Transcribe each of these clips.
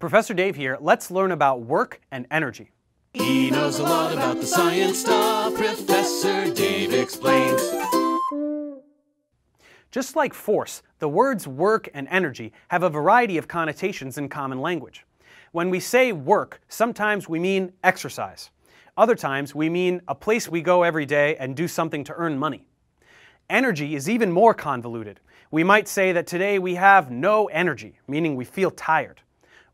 Professor Dave here. Let's learn about work and energy. He knows a lot about the science stuff. Professor Dave Explains. Just like force, the words work and energy have a variety of connotations in common language. When we say work, sometimes we mean exercise. Other times we mean a place we go every day and do something to earn money. Energy is even more convoluted. We might say that today we have no energy, meaning we feel tired.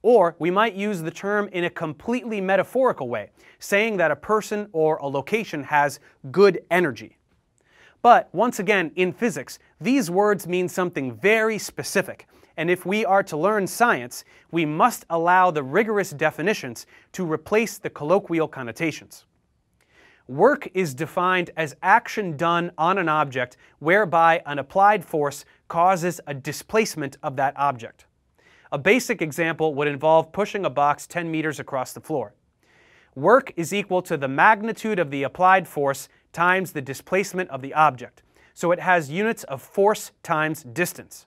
Or we might use the term in a completely metaphorical way, saying that a person or a location has good energy. But once again, in physics, these words mean something very specific, and if we are to learn science, we must allow the rigorous definitions to replace the colloquial connotations. Work is defined as action done on an object whereby an applied force causes a displacement of that object. A basic example would involve pushing a box 10 meters across the floor. Work is equal to the magnitude of the applied force times the displacement of the object, so it has units of force times distance.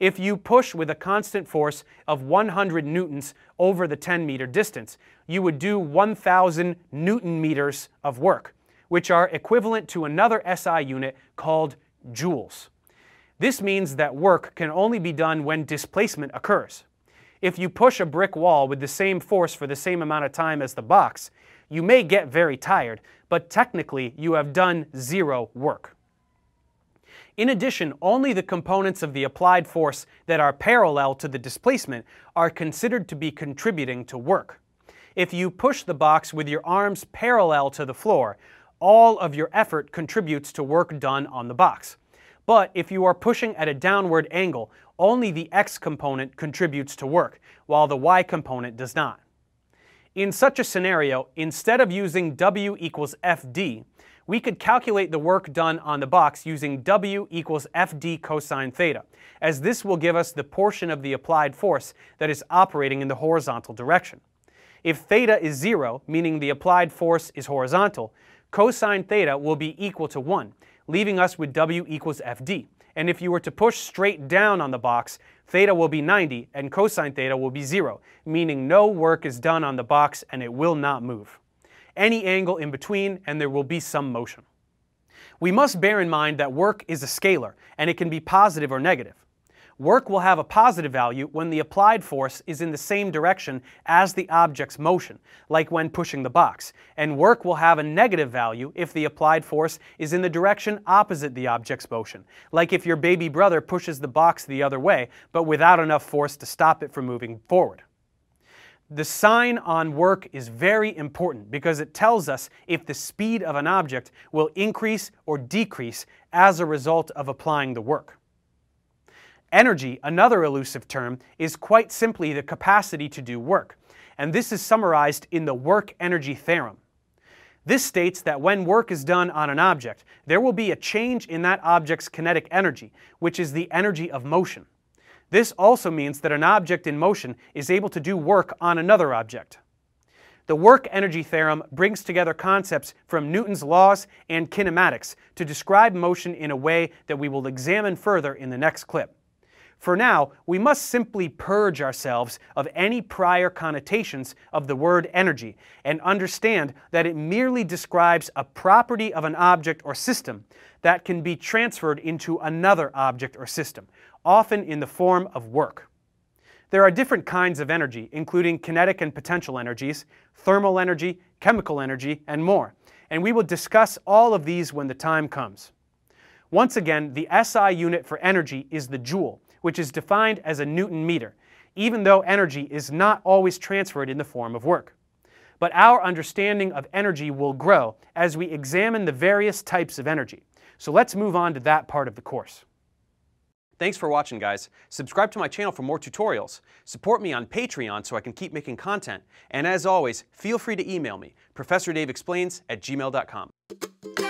If you push with a constant force of 100 newtons over the 10-meter distance, you would do 1,000 newton-meters of work, which are equivalent to another SI unit called joules. This means that work can only be done when displacement occurs. If you push a brick wall with the same force for the same amount of time as the box, you may get very tired, but technically you have done zero work. In addition, only the components of the applied force that are parallel to the displacement are considered to be contributing to work. If you push the box with your arms parallel to the floor, all of your effort contributes to work done on the box. But if you are pushing at a downward angle, only the x component contributes to work, while the y component does not. In such a scenario, instead of using W equals FD, we could calculate the work done on the box using W equals FD cosine theta, as this will give us the portion of the applied force that is operating in the horizontal direction. If theta is 0, meaning the applied force is horizontal, cosine theta will be equal to 1, leaving us with W equals FD. And if you were to push straight down on the box, theta will be 90 and cosine theta will be 0, meaning no work is done on the box and it will not move. Any angle in between, and there will be some motion. We must bear in mind that work is a scalar, and it can be positive or negative. Work will have a positive value when the applied force is in the same direction as the object's motion, like when pushing the box, and work will have a negative value if the applied force is in the direction opposite the object's motion, like if your baby brother pushes the box the other way, but without enough force to stop it from moving forward. The sign on work is very important because it tells us if the speed of an object will increase or decrease as a result of applying the work. Energy, another elusive term, is quite simply the capacity to do work, and this is summarized in the work-energy theorem. This states that when work is done on an object, there will be a change in that object's kinetic energy, which is the energy of motion. This also means that an object in motion is able to do work on another object. The work-energy theorem brings together concepts from Newton's laws and kinematics to describe motion in a way that we will examine further in the next clip. For now, we must simply purge ourselves of any prior connotations of the word energy and understand that it merely describes a property of an object or system that can be transferred into another object or system, often in the form of work. There are different kinds of energy, including kinetic and potential energies, thermal energy, chemical energy, and more, and we will discuss all of these when the time comes. Once again, the SI unit for energy is the joule, which is defined as a newton-meter, even though energy is not always transferred in the form of work. But our understanding of energy will grow as we examine the various types of energy. So let's move on to that part of the course. Thanks for watching, guys. Subscribe to my channel for more tutorials. Support me on Patreon so I can keep making content. And as always, feel free to email me, professordaveexplains@gmail.com.